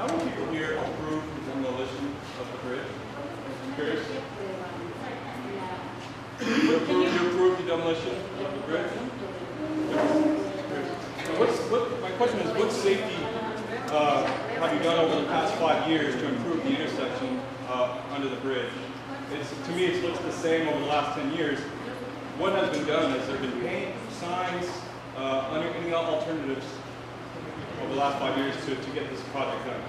How many people here approved the demolition of the bridge? I'm curious. You approved the demolition of the bridge? My question is, what safety have you done over the past 5 years to improve the intersection under the bridge? To me, it looks the same over the last 10 years. What has been done? Has there been paint, signs, any alternatives over the last 5 years to get this project done?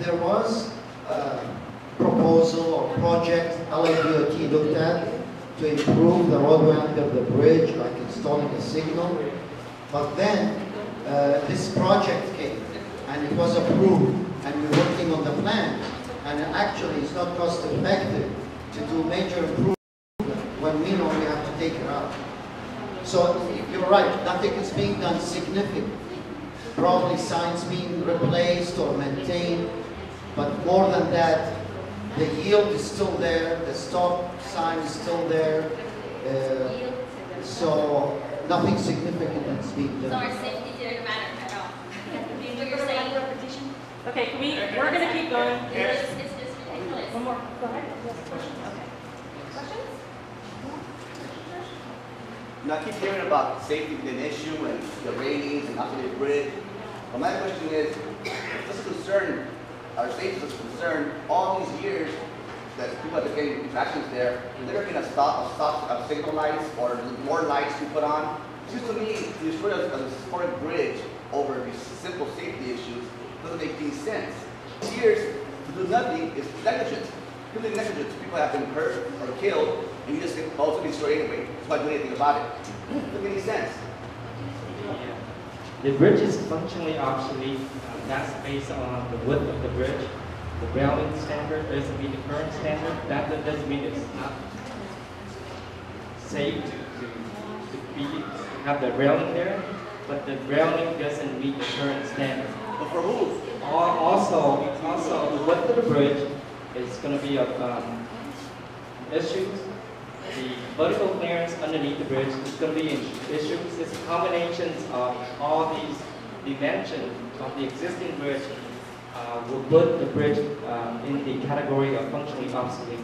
There was a proposal or project LADOT looked at to improve the roadway under the bridge, like installing a signal. But then this project came and it was approved, and we're working on the plan. And actually, it's not cost effective to do major improvement when we know we have to take it out. So you're right, nothing is being done significantly. Probably signs being replaced or maintained, but more than that, the yield is still there, the stop sign is still there, so nothing significant is being done. So our safety didn't matter at all. What you're saying? Okay, we're going to keep going. Yes. It's just ridiculous. One more. Go ahead. Yes. Questions? Okay. Questions? You know, I keep hearing about safety being an issue and the ratings and after the bridge. But my question is, if this is concerned, our safety is concerned, all these years that people are getting infractions there, they're going to stop of signal lights or more lights to put on. It seems to me to destroy a historic bridge over these simple safety issues doesn't make any sense. These years to do nothing is negligence. Really negligence. People have been hurt or killed, and you just think, oh, it's going to be destroyed anyway. It's not doing anything about it. It doesn't make any sense. The bridge is functionally obsolete. That's based on the width of the bridge. The railing standard doesn't meet the current standard. That doesn't mean it's not safe to have the railing there, but the railing doesn't meet the current standard. But for who? Also, the width of the bridge is going to be of issues. The vertical clearance underneath the bridge is going to be issues. It's combinations of all these dimensions of the existing bridge will put the bridge in the category of functionally obsolete.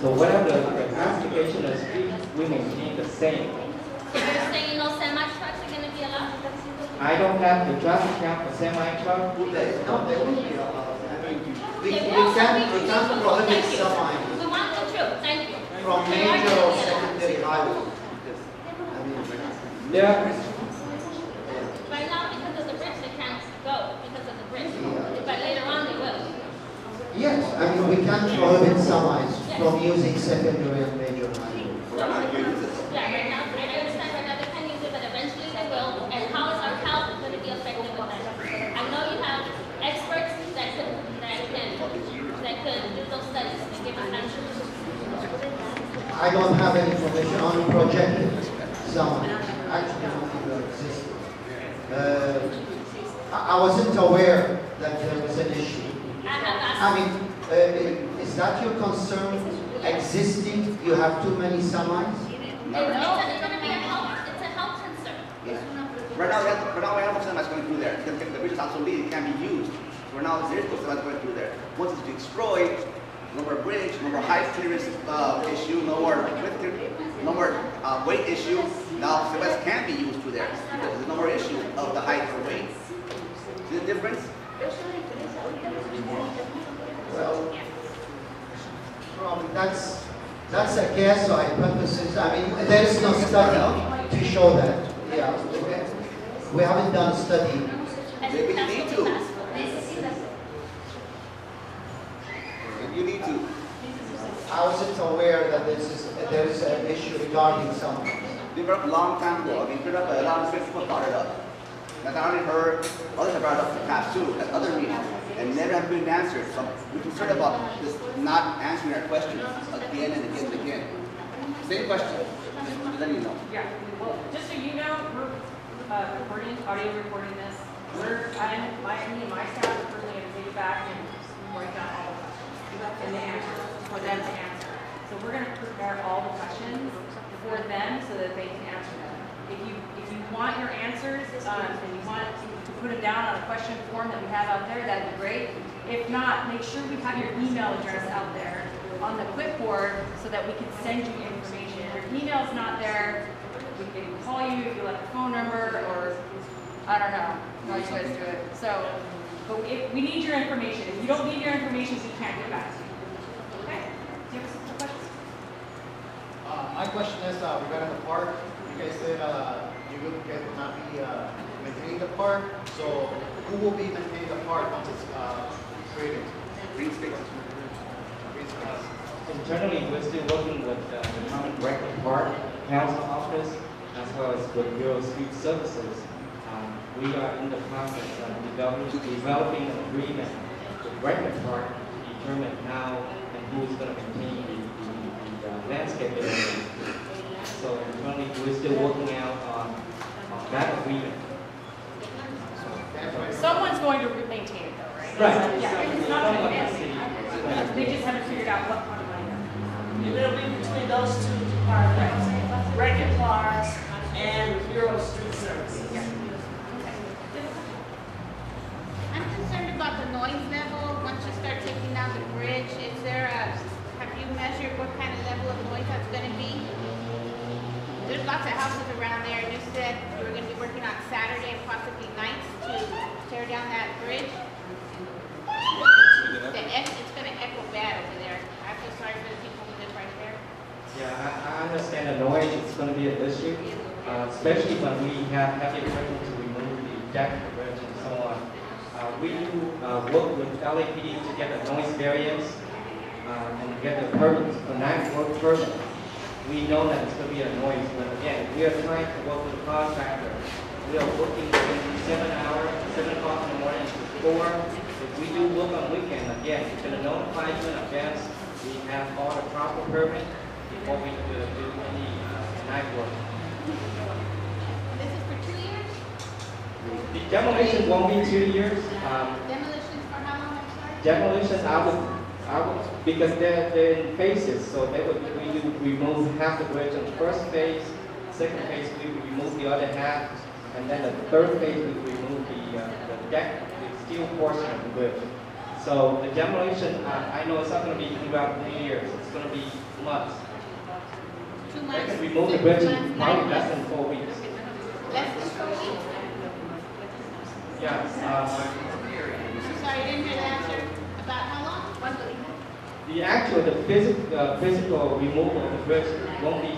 So whatever the classification of the street, we maintain the same. You're saying no semi-trucks are going to be allowed? I don't have the traffic count for semi-truck. Well, they, no, they won't be allowed. I mean, we can't prohibit semi-trucks. We want the truth. Thank you. From major or secondary highways. I mean, yeah. Yes, I mean, we can't prohibit semis from using secondary and major highways. Yeah, right now, I understand right now they can use it, but eventually they will. And how is our health going to be affected with that? I know you have experts that could do those studies and give us answers. I don't have any information on projected semis. Actually, I don't think they exist. I wasn't aware that there was an issue. I mean, is that your concern? Existing, you have too many semis? No. It's going to be a health. It's a health concern. Yeah. Right now we have no semis going through there. The bridge is obsolete. It can't be used. So right now there is no semis going through there. Once it's destroyed, no more bridge, no more height clearance issue, no more width, no more weight issue. Now semis can be used through there because there's no more issue of the height or weight. See the difference? Well, probably that's a guess or hypothesis. I mean, there is no study to show that. Yeah, okay. We haven't done a study. Maybe you need to. You need to. I wasn't aware that there is an issue regarding some. We brought up a long time ago. I mean, we brought up a lot of people brought it up. That's already heard. Others have brought it up in the past too, at other meetings, and never have been answered. So we're concerned about just not answering our questions again and again and again. Same question. Just letting you know. Yeah. Well, just so you know, we're audio recording this. My staff is personally going to take it back and write down all the questions and the answers for them to answer. So we're going to prepare all the questions for them so that they can answer them. If you want your answers and you want to put them down on a question form that we have out there, that'd be great. If not, make sure we have your email address out there on the clipboard so that we can send you information. If your email's not there, we can call you, if you like a phone number, or I don't know how you guys do it. So, but if we need your information. If you don't need your information, we can't get back to you. Okay? Do you have some questions? My question is regarding the park. You guys said you guys will not be maintaining the park, so who will be maintaining the park once it's created? Green space. Internally, we're still working with the Common Record Park Council Office, as well as with Bureau of Street Services. We are in the process of developing an agreement with Record Park to determine how and who is going to maintain the landscape area. So internally, we're still working out on that agreement. Someone's going to maintain it, though, right? Right. Yeah, it's not going to be. They just haven't figured out what kind of money. It'll be between those two departments, Record Parks and Bureau of Street Services. Yeah. I'm concerned about the noise level. Once you start taking down the bridge, is there have you measured what kind of level of noise that's going to be? There's lots of houses around there, and you said you were going to be working on Saturday and possibly nights to tear down that bridge. It's going to echo bad over there. I feel sorry for the people who live right there. Yeah, I understand the noise. It's going to be an issue, especially when we have heavy equipment to remove the deck, the bridge, and so on. We work with LAPD to get the noise barriers and get the permits, the night work permits. We know that it's going to be a noise, but again, we are trying to work with the contractor. We are working between 7 o'clock in the morning to 4. If we do work on weekend, again, we're going to notify you in advance. We have all the proper permit before we do any night work. This is for 2 years? The demolition won't be 2 years. Demolition for how long? Demolition, because they're in phases, so they would remove half the bridge on the first phase, second phase we would remove the other half, and then the third phase we would remove the deck, the steel portion of the bridge. So the demolition, I know it's not going to be throughout 3 years, it's going to be months. 2 months. We moved the budget probably less than 4 weeks. Less than 4 weeks? Yes. I'm sorry, I didn't hear the answer. About how long? 1 week. The actual, the physical removal of the bridge won't be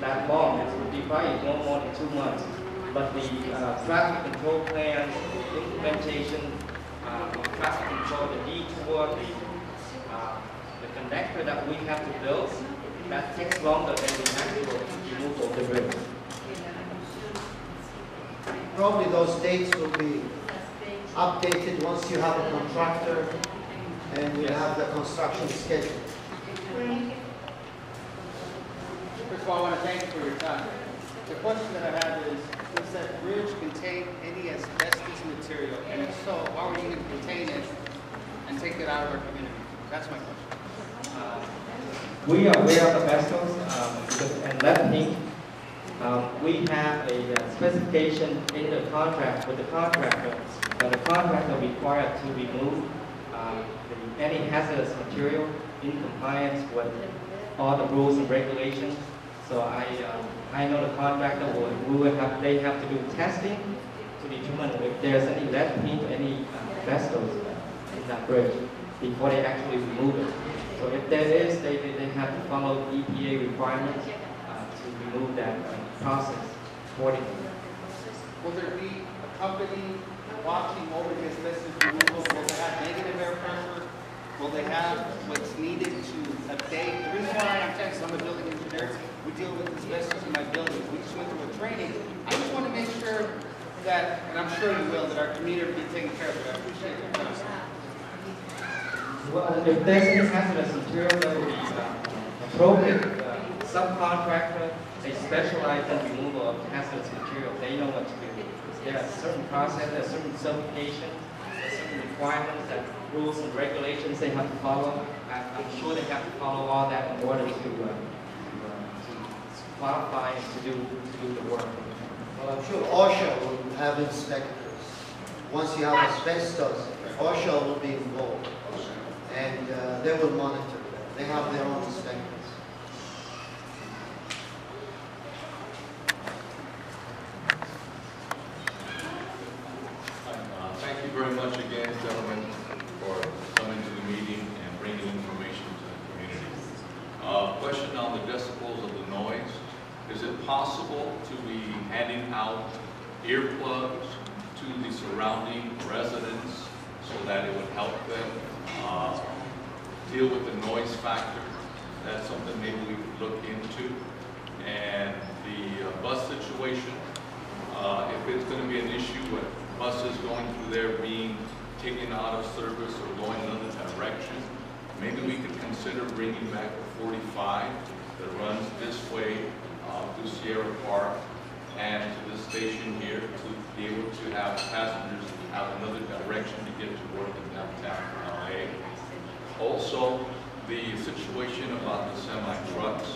that long. It will be probably no more than 2 months. But the traffic control plan, the implementation of traffic control, the detour, the connector that we have to build, that takes longer than the actual removal of the bridge. Probably those dates will be updated once you have a contractor and we have the construction schedule. First of all, I want to thank you for your time. The question that I have is, does that bridge contain any asbestos material? And if so, why were you going to contain it and take it out of our community? That's my question. We are aware of asbestos and lead. We have a specification in the contract with the contractor that the contractor required to remove any hazardous material in compliance with all the rules and regulations. So I know the contractor they have to do testing to determine if there's any lead paint, any asbestos in that bridge before they actually remove it. So if there is, they have to follow EPA requirements to remove that process accordingly. Will there be a company watching over the asbestos removal? Will they have negative air pressure? Will they have what's needed to update? The reason why I'm texting, I'm a building engineer. We deal with asbestos in my buildings. We just went through a training. I just want to make sure that, and I'm sure you will, that our community will be taken care of it. I appreciate your time. Well, if there's any hazardous material that will be appropriate, subcontractor, they specialize in removal of hazardous material. They know what to do. There are certain processes, there are certain certifications, there are certain requirements, that rules and regulations they have to follow. I'm sure they have to follow all that in order to qualify and to do the work. Well, I'm sure OSHA will have inspectors. Once you have asbestos, OSHA will be involved, and they will monitor that. They have their own inspectors. Thank you very much again, gentlemen, for coming to the meeting and bringing information to the community. Question on the decibels of the noise. Is it possible to be handing out earplugs to the surrounding residents so that it would help them deal with the noise factor? That's something maybe we could look into. And the bus situation, if it's going to be an issue with buses going through there being taken out of service or going another direction, maybe we could consider bringing back the 45 that runs this way through Sierra Park and to the station here to be able to have passengers have another direction to get to work in downtown LA. Also, the situation about the semi-trucks,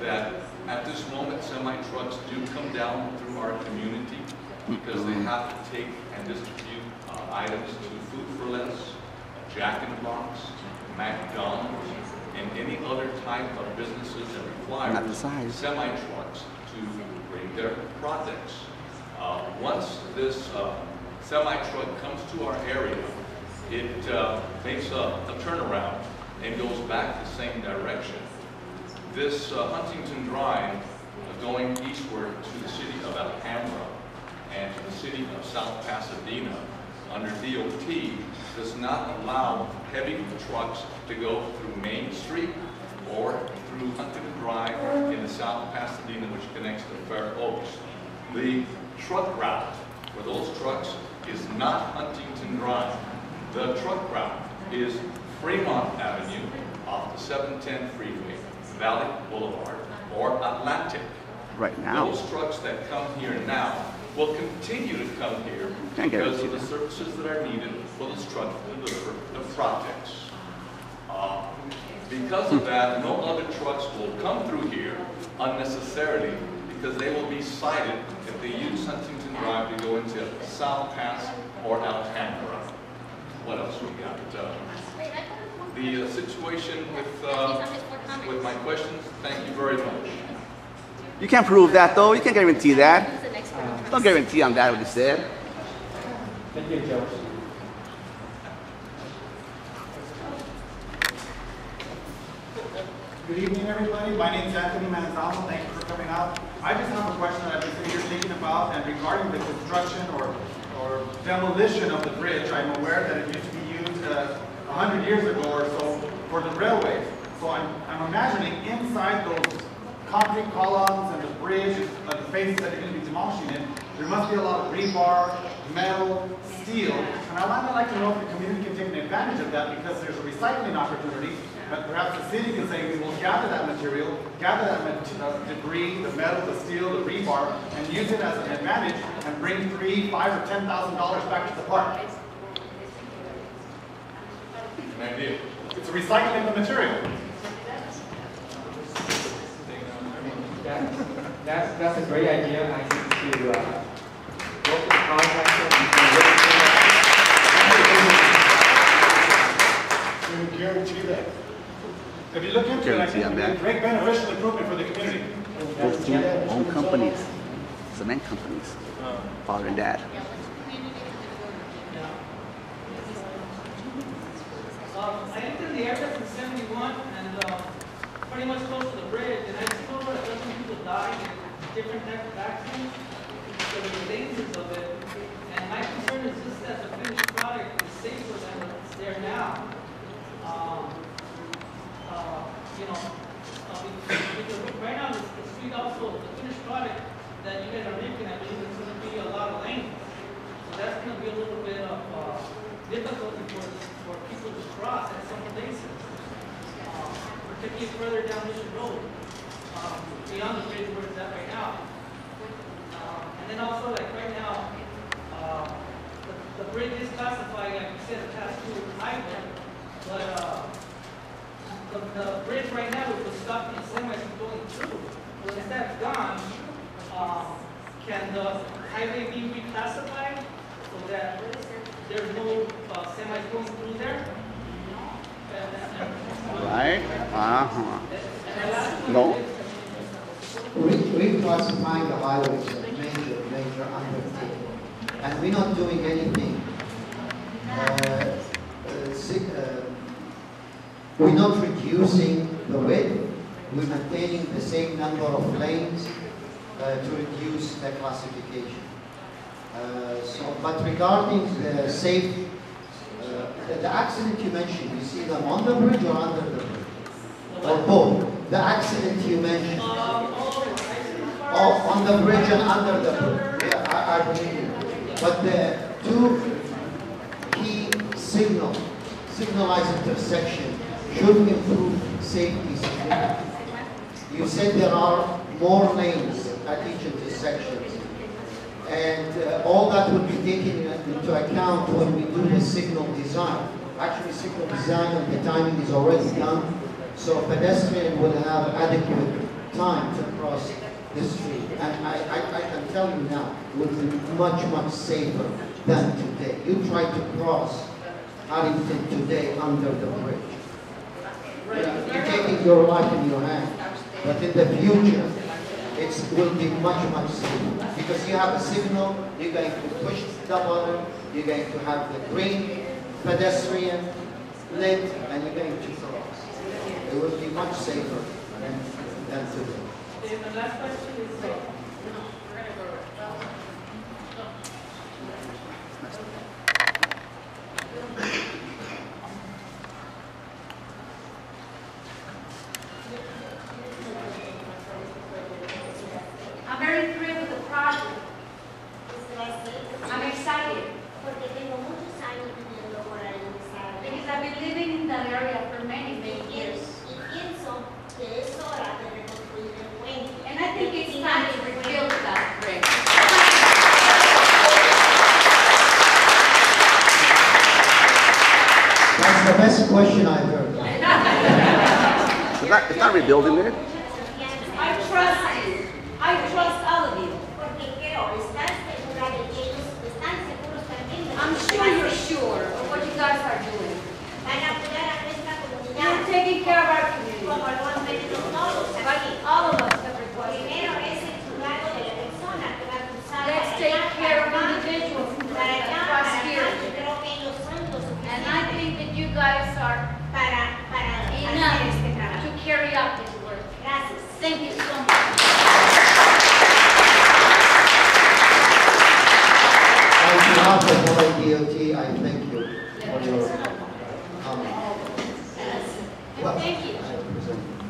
that at this moment semi-trucks do come down through our community because they have to take and distribute items to Food for Less, Jack in the Box, McDonald's, and any other type of businesses that require semi-trucks to bring their products. Once this semi-truck comes to our area, it makes a turnaround and goes back the same direction. This Huntington Drive going eastward to the city of Alhambra and to the city of South Pasadena under DOT does not allow heavy trucks to go through Main Street or through Huntington Drive in the South Pasadena, which connects to Fair Oaks. The truck route for those trucks is not Huntington Drive. The truck route is Fremont Avenue off the 710 freeway, Valley Boulevard, or Atlantic. Right now, those trucks that come here now will continue to come here because of the services that are needed for this truck to deliver the projects. Because of that, no other trucks will come through here unnecessarily because they will be cited if they use Huntington Drive to go into South Pass or Alhambra. What else we got? The situation with with my questions. Thank you very much. You can't prove that, though. You can't guarantee that. Don't guarantee on that what you said. Thank you, Josh. Good evening, everybody. My name is Anthony Manzano. Thank you for coming out. I just have a question that I've been sitting here thinking about, and regarding the construction or demolition of the bridge. I'm aware that it used to be used 100 years ago or so for the railways. So I'm imagining inside those concrete columns and the bridge, the faces that are going to be demolishing it, there must be a lot of rebar, metal, steel, and I'd like to know if the community can take advantage of that, because there's a recycling opportunity. But perhaps the city can say, we will gather that material, gather that debris, the metal, the steel, the rebar, and use it as an advantage and bring $3, $5, or $10,000 back to the park. Good idea. It's recycling the material. That's a great idea. I need to work with the contractor. We can guarantee that. If you look into it, I think it's a great beneficial improvement for the community. Those two own companies, cement companies, father and dad. I entered the area in '71 and pretty much close to the bridge, and I see over a dozen people dying in different types of accidents because of the dangers of it. And my concern is just that the finished product is safer than what's there now. Because right now the street also, the finished product that you guys are making, I believe it's going to be a lot of lanes. So that's going to be a little bit of difficulty for people to cross at some places, particularly further down Mission Road, beyond the bridge where it's at right now. And then also, like right now, the bridge is classified, like you said, a class 2 highway, but the bridge right now is stopping semis from going through. Well, if that's gone, can the highway be reclassified so that there's no semis going through there? Right. No. Reclassifying the highway is a major undertaking, and we're not doing anything. We're not reducing the width. We're maintaining the same number of lanes to reduce the classification. But regarding the safety, the accident you mentioned, you see them on the bridge or under the bridge? Or both? The accident you mentioned. Oh, on the bridge and under the bridge. Yeah, I believe you. But the two key signalized intersection should improve safety significantly. You said there are more lanes at each intersection. And all that would be taken into account when we do the signal design. Actually, signal design and the timing is already done, so pedestrian will have adequate time to cross the street. And I can tell you now, it will be much, much safer than today. You try to cross Arlington today under the bridge. You're taking your life in your hand, but in the future, it will be much, much safer. Because you have a signal, you're going to push the button, you're going to have the green pedestrian lit, and you're going to cross. It will be much safer than today. The last question is, we're going to go right now. Building there? I trust all of you. I'm sure you're sure of what you guys are doing. You're taking care of our community. Thank you so much. On behalf of LADOT, I thank you for your comments. Well, thank you.